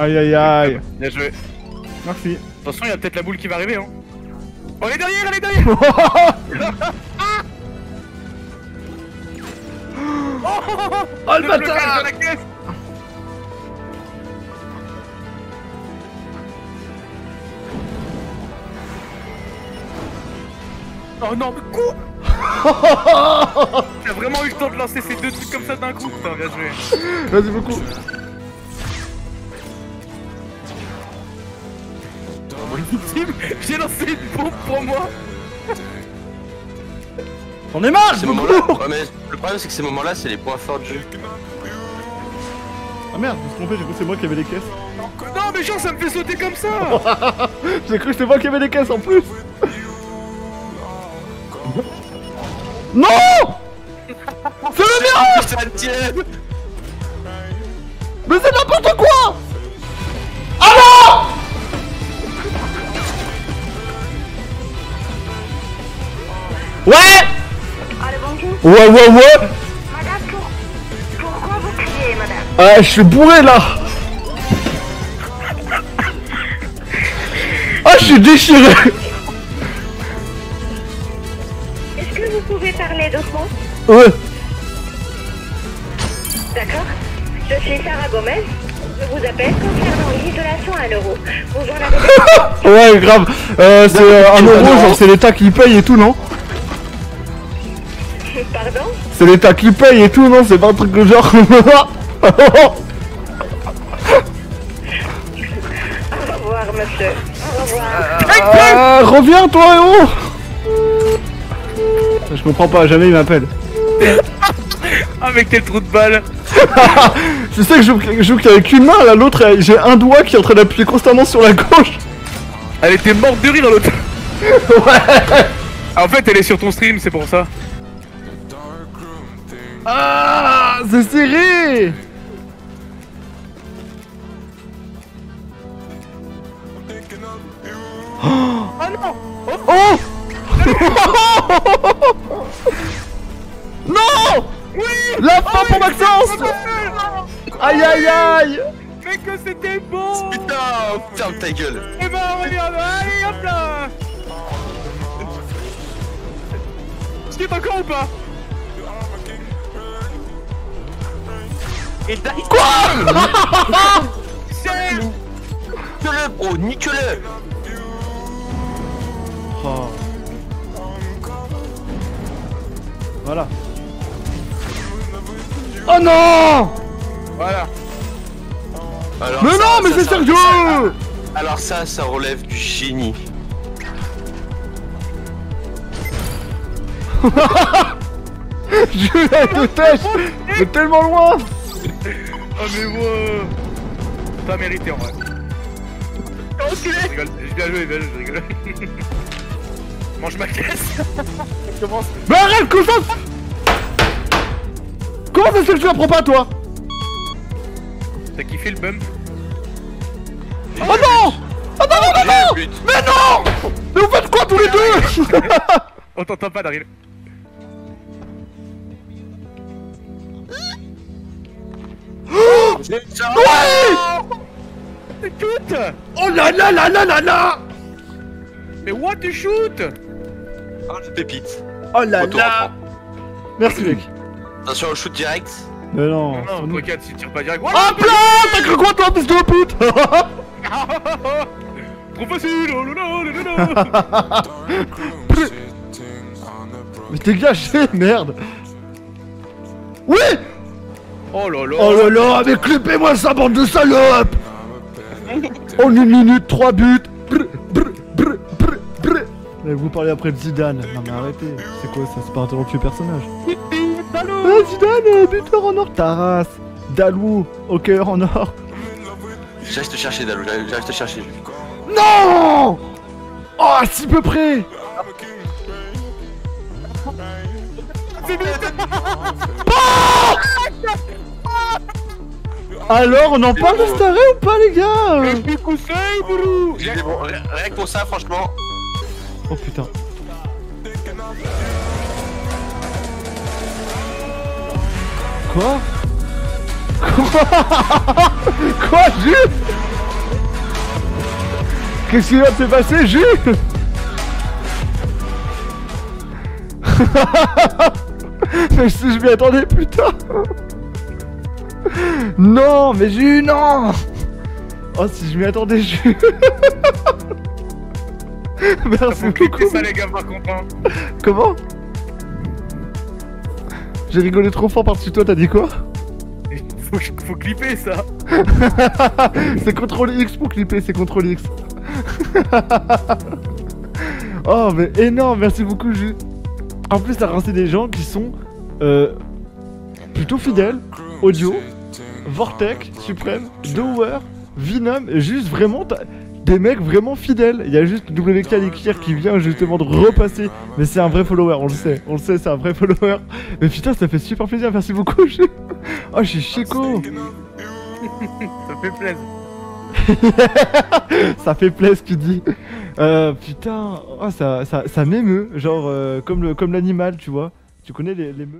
Aïe aïe aïe. Bien joué. Merci. Attention, il y a peut-être la boule qui va arriver, hein. Oh, elle est derrière, elle est derrière. Oh le bâtard. Oh non, mais quoi? T'as vraiment eu le temps de lancer ces deux trucs comme ça d'un coup, putain, bien joué. Vas-y, beaucoup. J'ai lancé une bombe pour moi. On est marre, beaucoup. Le problème, c'est que ces moments-là, c'est les points forts du jeu. Ah merde, je me suis trompé, j'ai cru que c'est moi qui avais les caisses. Non, mais genre, ça me fait sauter comme ça. J'ai cru que c'était moi qui avais les caisses en plus. Non. C'est le virage. Mais c'est n'importe quoi. Alors ouais. Allez, bonjour. Ouais, ouais, ouais. Madame, pourquoi vous criez, madame? Je suis bourré, là. Ah, je suis déchiré. Vous pouvez parler doucement? Oui. D'accord. Je suis Sarah Gomez. Je vous appelle concernant une isolation à 1 euro. Vous en avez... Ouais, grave. C'est 1 euro, genre c'est l'État qui paye et tout, non? Pardon? C'est l'État qui paye et tout, non? C'est pas un truc de genre... Au revoir, monsieur. Au revoir. Reviens, toi, héros. Je comprends pas, jamais il m'appelle. Ah mais quel trou de balle. Tu sais que je joue qu'avec une main, là l'autre, j'ai un doigt qui est en train d'appuyer constamment sur la gauche. Elle était morte de rire l'autre. Ouais. En fait elle est sur ton stream, c'est pour ça. Ah, c'est serré. Oh, oh non. Oh, oh. Non. Oui. La fin pour Maxence. Aïe aïe aïe. Mais que c'était beau. Putain, ferme ta gueule. Et ben regarde, allez hop là. Je quitte encore ou pas? Et quoi? Nique-le bro, nique-le. Oh. Voilà. Oh non. Voilà. Alors, mais ça, non, mais c'est Sergio. Alors ça, ça relève du génie. Jules a deux têches. Mais tellement loin. Oh mais wow. T'as mérité en vrai. Oh, je rigole, je rigole. Mange ma caisse. Commence. Mais arrête, Couchance. Comment ça se fait que tu la prends pas, toi? T'as kiffé le bump? Oh non. Oh non, non, non, non. Mais non. Mais vous faites quoi tous les deux? On t'entend pas, Daryl. Ouais. Écoute. Oh là là là là là là. Mais what tu shoot? Oh la pépite. Oh la la. Merci mec. Attention au shoot direct. Mais non. Non, non, regarde si tu tires pas direct. Hop là. T'as cru quoi toi en plus de pute? Trop facile. Oh la. Mais t'es gâché merde. Oui. Oh la la. Oh la la. Mais clippez-moi ça bande de salopes. En 1 minute 3 buts. Vous parlez après de Zidane. Non mais arrêtez. C'est quoi ça? C'est pas interrompu le personnage. Ah, Zidane, buteur en or. Taras, Dalwoo, au cœur en or. J'allais te chercher Dalwoo, j'allais te chercher. Non. Oh, à si peu près. Alors, on en parle de staré ou pas les gars? Et puis cousin, boulou. Rien que pour ça, franchement. Oh putain. Quoi? Quoi? Quoi juste? Qu'est-ce qui vient de se passer, Jules? Mais si je m'y attendais, putain. Non, mais Jules, non. Oh, si je m'y attendais, Jules. Merci beaucoup. Ça, les gars, par contre, hein. Comment? J'ai rigolé trop fort par-dessus toi, t'as dit quoi? Faut clipper ça. C'est CTRL-X pour clipper, c'est CTRL-X. Oh mais énorme, merci beaucoup Jules. En plus t'as rincé des gens qui sont plutôt fidèles. Audio, Vortex, Supreme, Dower, Vinum, juste vraiment des mecs vraiment fidèles. Il y a juste WKLiKir qui vient justement de repasser. Mais c'est un vrai follower, on le sait, c'est un vrai follower. Mais putain, ça fait super plaisir, merci beaucoup. Oh, je suis Chico. Ça fait plaisir. Ça fait plaisir, tu dis. Putain, oh, ça m'émeut, genre comme l'animal, tu vois. Tu connais les meufs.